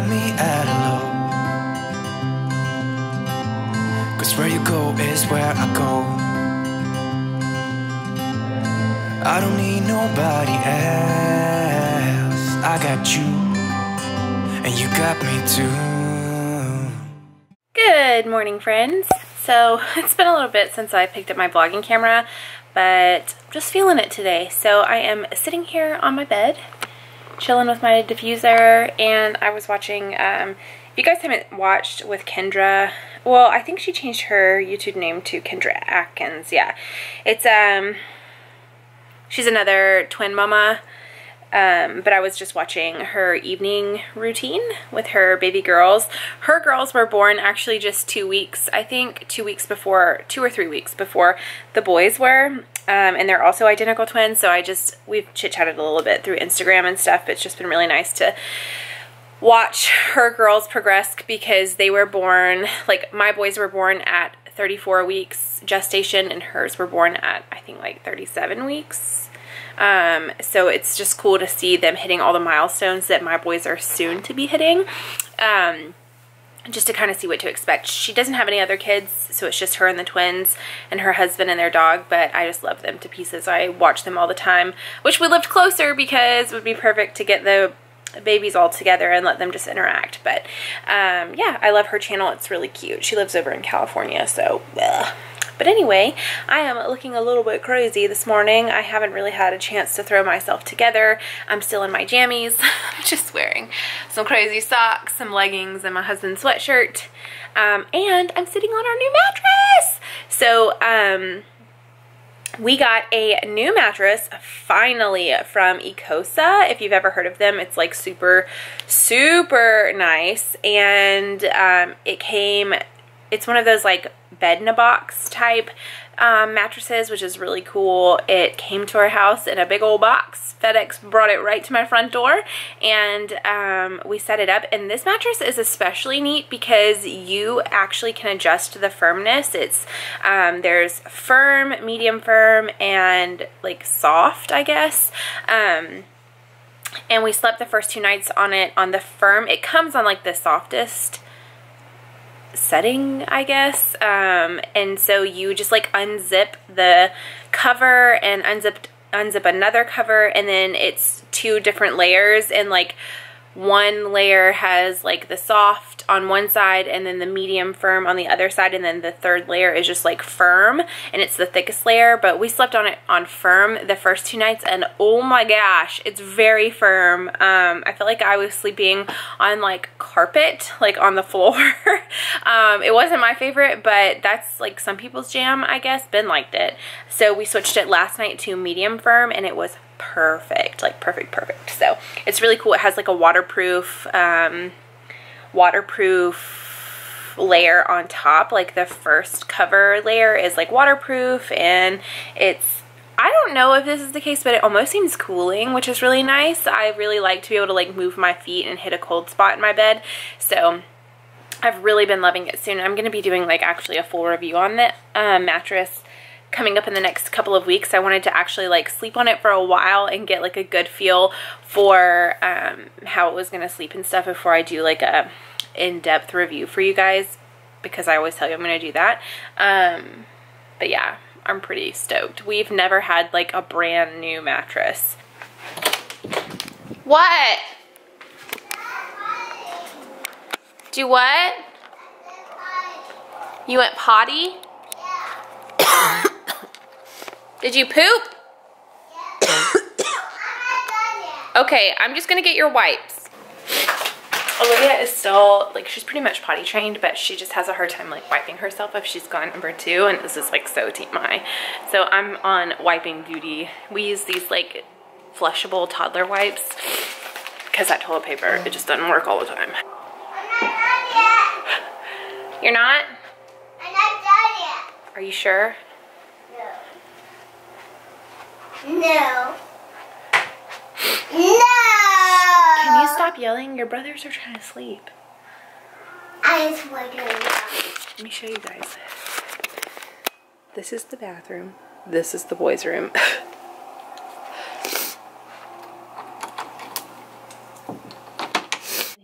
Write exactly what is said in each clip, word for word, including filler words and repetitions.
had me at hello. Cause where you go is where I go. I don't need nobody else. I got you, and you got me too. Good morning, friends. So it's been a little bit since I picked up my vlogging camera, but just feeling it today. So I am sitting here on my bed, chilling with my diffuser, and I was watching, um, if you guys haven't watched with Kendra, well, I think she changed her YouTube name to Kendra Atkins, yeah. It's, um, she's another twin mama, um, but I was just watching her evening routine with her baby girls. Her girls were born actually just two weeks, I think two weeks before, two or three weeks before the boys were. Um, and they're also identical twins, so I just, we've chit-chatted a little bit through Instagram and stuff. It's just been really nice to watch her girls progress because they were born, like my boys were born at thirty-four weeks gestation and hers were born at, I think, like thirty-seven weeks. Um, so it's just cool to see them hitting all the milestones that my boys are soon to be hitting. Um, just to kind of see what to expect. She doesn't have any other kids, so it's just her and the twins and her husband and their dog, but I just love them to pieces. I watch them all the time. Wish we lived closer because it would be perfect to get the babies all together and let them just interact, but um, yeah, I love her channel. It's really cute. She lives over in California, so ugh. But anyway, I am looking a little bit crazy this morning. I haven't really had a chance to throw myself together. I'm still in my jammies. I'm just wearing some crazy socks, some leggings, and my husband's sweatshirt. Um, and I'm sitting on our new mattress. So, um... we got a new mattress finally from Ikosa. If you've ever heard of them, it's like super, super nice. And um, it came, it's one of those like bed in a box type um, mattresses, which is really cool. It came to our house in a big old box. FedEx brought it right to my front door, and um, we set it up. And this mattress is especially neat because you actually can adjust the firmness. It's um, there's firm, medium firm, and like soft, I guess. Um, and we slept the first two nights on it on the firm. It comes on like the softest setting, I guess, um, and so you just like unzip the cover and unzip unzip another cover, and then it's two different layers, and like one layer has like the soft on one side and then the medium firm on the other side, and then the third layer is just like firm, and it's the thickest layer. But we slept on it on firm the first two nights, and oh my gosh, it's very firm. um I feel like I was sleeping on like carpet, like on the floor. Um it wasn't my favorite, but that's like some people's jam, I guess. Ben liked it, so we switched it last night to medium firm, and it was perfect, like perfect, perfect. So it's really cool. It has like a waterproof, um, waterproof layer on top. Like the first cover layer is like waterproof, and it's, I don't know if this is the case, but it almost seems cooling, which is really nice. I really like to be able to like move my feet and hit a cold spot in my bed. So I've really been loving it. Soon I'm going to be doing like actually a full review on the uh, mattress coming up in the next couple of weeks. I wanted to actually like sleep on it for a while and get like a good feel for um, how it was going to sleep and stuff before I do like a in-depth review for you guys, because I always tell you I'm going to do that. Um, but yeah, I'm pretty stoked. We've never had like a brand new mattress. What? Do what? You went potty? Did you poop? Yeah. Okay, I'm just gonna get your wipes. Olivia is still, like, she's pretty much potty trained, but she just has a hard time, like, wiping herself if she's gone number two, and this is, like, so team high. So I'm on wiping duty. We use these, like, flushable toddler wipes because that toilet paper, it just doesn't work all the time. I'm not done yet. You're not? I'm not done yet. Are you sure? No. No! Can you stop yelling? Your brothers are trying to sleep. I just want to Let me show you guys. This is the bathroom. This is the boys' room.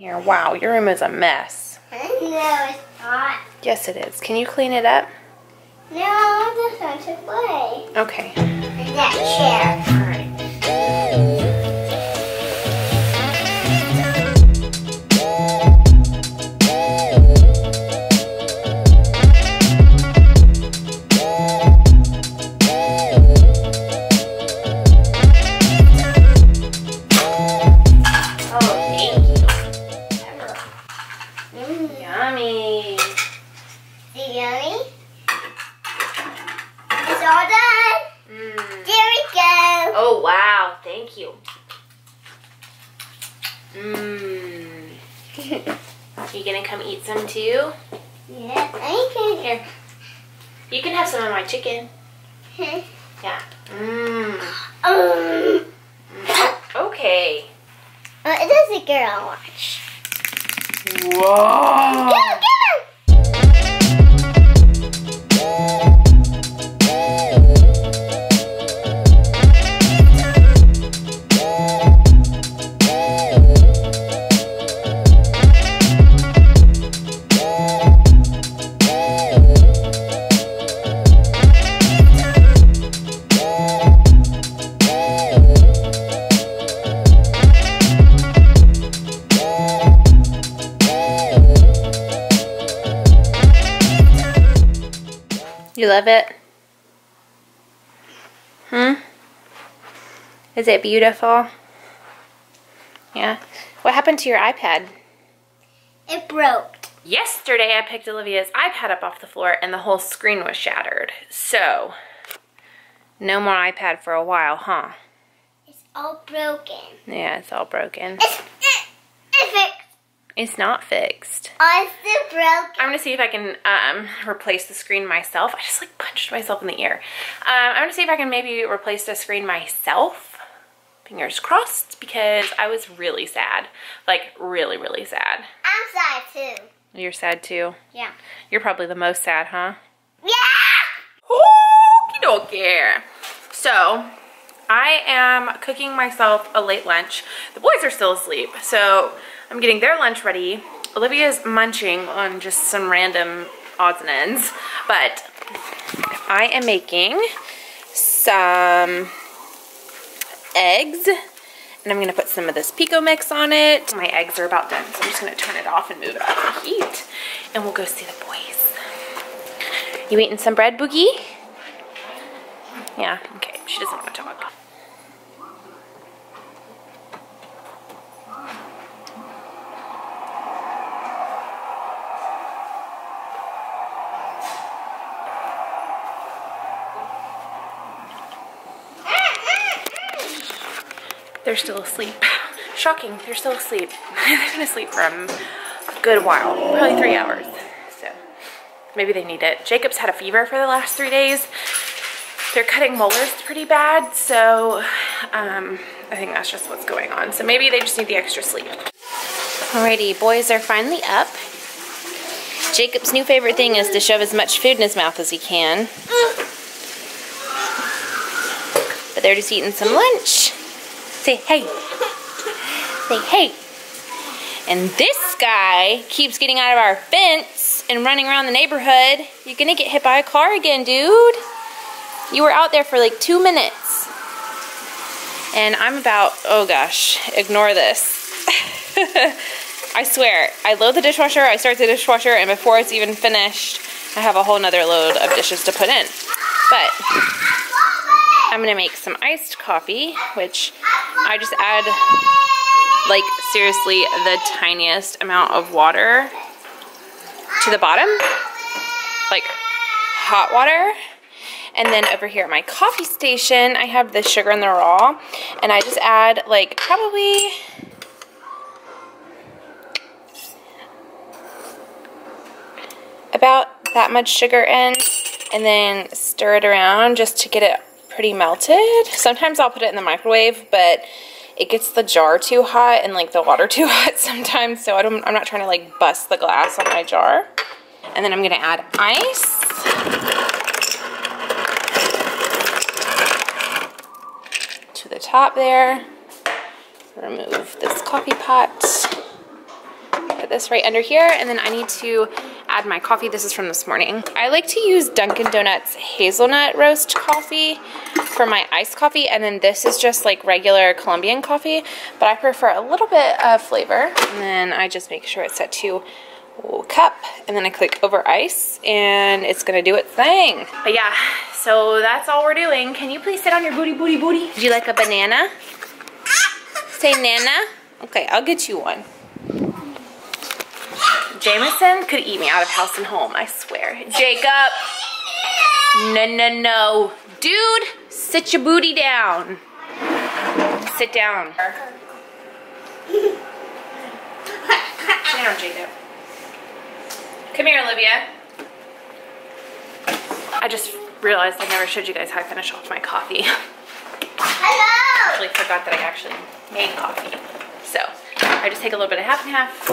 Here, wow, your room is a mess. No, it's not. Yes, it is. Can you clean it up? No, I want this one to play. Okay. And that chair. All right. You gonna come eat some too? Yes, I can. Here, you can have some of my chicken. Okay. Yeah. Mmm. Um. Okay. What does the girl watch? Whoa. Go, go. You love it? Hmm? Is it beautiful? Yeah. What happened to your iPad? It broke. Yesterday I picked Olivia's iPad up off the floor and the whole screen was shattered. So, no more iPad for a while, huh? It's all broken. Yeah, it's all broken. It's, it, it's fixed. It's not fixed. Oh, it's still broken. I'm going to see if I can um, replace the screen myself. I just like punched myself in the ear. Um, I'm going to see if I can maybe replace the screen myself. Fingers crossed, because I was really sad. Like, really, really sad. I'm sad too. You're sad too? Yeah. You're probably the most sad, huh? Yeah! Okie dokie. So, I am cooking myself a late lunch. The boys are still asleep, so I'm getting their lunch ready. Olivia's munching on just some random odds and ends, but I am making some eggs, and I'm gonna put some of this Pico mix on it. My eggs are about done, so I'm just gonna turn it off and move it off the heat, and we'll go see the boys. You eating some bread, Boogie? Yeah, okay, she doesn't want to talk. They're still asleep. Shocking, they're still asleep. They're gonna sleep for a good while, probably three hours. So maybe they need it. Jacob's had a fever for the last three days. They're cutting molars pretty bad, so um, I think that's just what's going on. So maybe they just need the extra sleep. Alrighty, boys are finally up. Jacob's new favorite thing is to shove as much food in his mouth as he can. But they're just eating some lunch. Say hey. Say hey. And this guy keeps getting out of our fence and running around the neighborhood. You're gonna get hit by a car again, dude. You were out there for like two minutes. And I'm about, oh gosh, ignore this. I swear, I load the dishwasher, I start the dishwasher, and before it's even finished, I have a whole nother load of dishes to put in. But I'm gonna make some iced coffee, which I just add, like, seriously, the tiniest amount of water to the bottom, like hot water. And then over here at my coffee station, I have the sugar and the raw, and I just add, like, probably about that much sugar in, and then stir it around just to get it pretty melted. Sometimes I'll put it in the microwave, but it gets the jar too hot and like the water too hot sometimes, so I don't, I'm not trying to like bust the glass on my jar. And then I'm gonna add ice. To the top there. Remove this coffee pot. this right under here, and then I need to add my coffee. This is from this morning. I like to use Dunkin' Donuts hazelnut roast coffee for my iced coffee, and then this is just like regular Colombian coffee, but I prefer a little bit of flavor. And then I just make sure it's set to cup, and then I click over ice, and it's gonna do its thing. But yeah, so that's all we're doing. Can you please sit on your booty, booty, booty? Would you like a banana? Say nana? Okay, I'll get you one. Jameson could eat me out of house and home, I swear. Jacob! No, no, no. Dude, sit your booty down. Sit down. Sit down, Jacob. Come here, Olivia. I just realized I never showed you guys how I finish off my coffee. Hello! I actually forgot that I actually made coffee. So, I just take a little bit of half and half.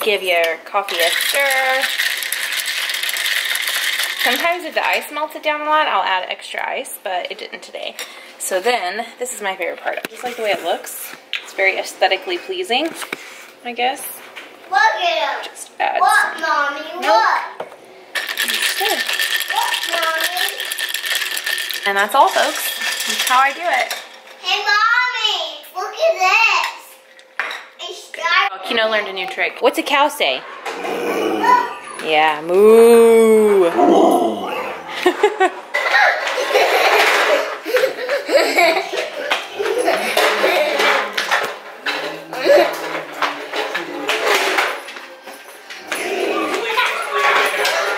Give your coffee a stir. Sometimes if the ice melts it down a lot, I'll add extra ice, but it didn't today. So then, this is my favorite part. I just like the way it looks. It's very aesthetically pleasing, I guess. Look at him. Just add what, some. Mommy? Nope. What? What, Mommy? And that's all, folks. That's how I do it. Hey, Mommy, look at this. It's Kino learned a new trick. What's a cow say? Yeah, moo.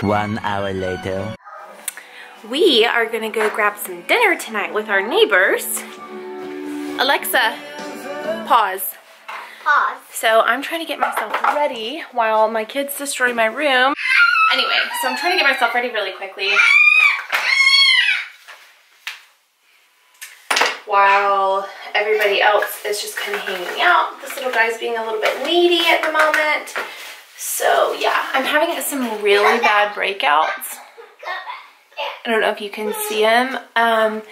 One hour later. We are gonna go grab some dinner tonight with our neighbors. Alexa, pause. Pause. So I'm trying to get myself ready while my kids destroy my room. Anyway, so I'm trying to get myself ready really quickly. While everybody else is just kind of hanging out. This little guy's being a little bit needy at the moment. So yeah, I'm having some really bad breakouts. I don't know if you can see him. Um,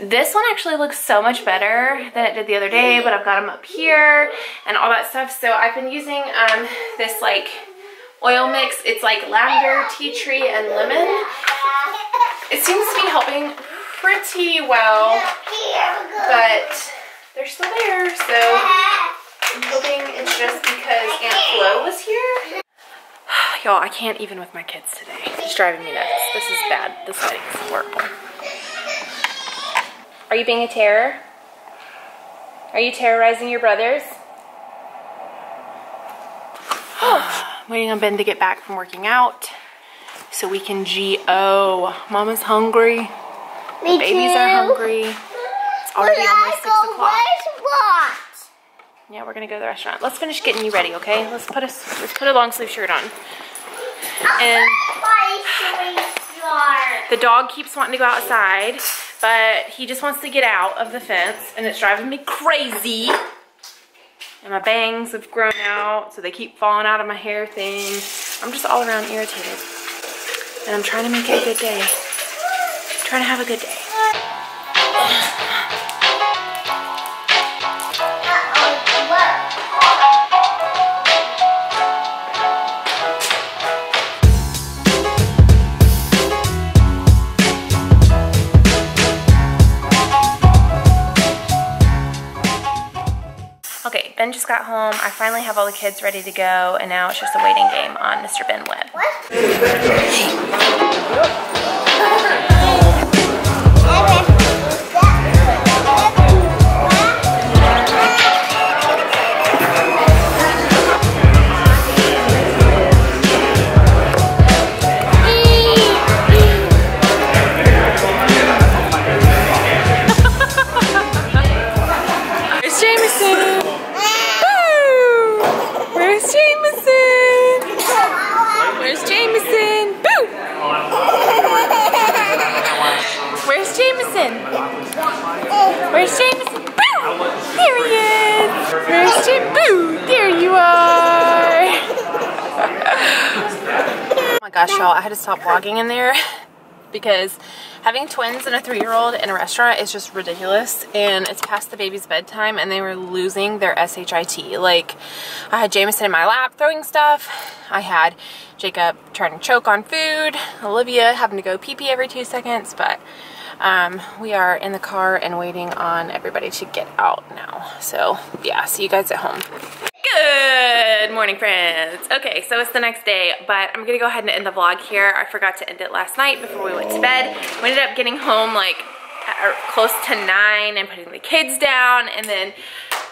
this one actually looks so much better than it did the other day, but I've got him up here and all that stuff. So I've been using um, this like oil mix. It's like lavender, tea tree, and lemon. It seems to be helping pretty well, but they're still there. So I'm hoping it's just because Aunt Flo was here. Y'all, I can't even with my kids today. It's driving me nuts. This is bad. This setting is horrible. Are you being a terror? Are you terrorizing your brothers? I'm waiting on Ben to get back from working out so we can G O. Mama's hungry. Me the babies too. Are hungry. It's already Will almost six o'clock. Yeah, we're gonna go to the restaurant. Let's finish getting you ready, okay? Let's put a, let's put a long sleeve shirt on. And the dog keeps wanting to go outside, but he just wants to get out of the fence, and it's driving me crazy. And my bangs have grown out, so they keep falling out of my hair thing. I'm just all around irritated. And I'm trying to make it a good day. I'm trying to have a good day. Ben just got home. I finally have all the kids ready to go, and now it's just a waiting game on Mister Ben Webb. There's Jameson. Where's Jameson? Boo! There he is! Where's Jameson? Boo! There you are! Oh my gosh, y'all, I had to stop vlogging in there because Having twins and a three-year-old in a restaurant is just ridiculous, and it's past the baby's bedtime and they were losing their shit. Like, I had Jameson in my lap throwing stuff, I had Jacob trying to choke on food, Olivia having to go pee-pee every two seconds, but um, we are in the car and waiting on everybody to get out now. So yeah, see you guys at home. Good morning, friends. Okay, so it's the next day, but I'm gonna go ahead and end the vlog here. I forgot to end it last night before we went to bed. We ended up getting home like at, close to nine and putting the kids down, and then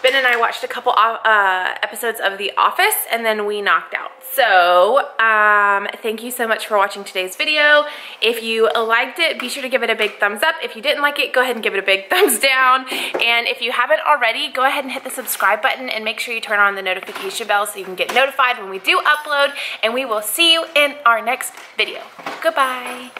Ben and I watched a couple uh, episodes of The Office, and then we knocked out. So um, thank you so much for watching today's video. If you liked it, be sure to give it a big thumbs up. If you didn't like it, go ahead and give it a big thumbs down. And if you haven't already, go ahead and hit the subscribe button and make sure you turn on the notification bell so you can get notified when we do upload. And we will see you in our next video. Goodbye.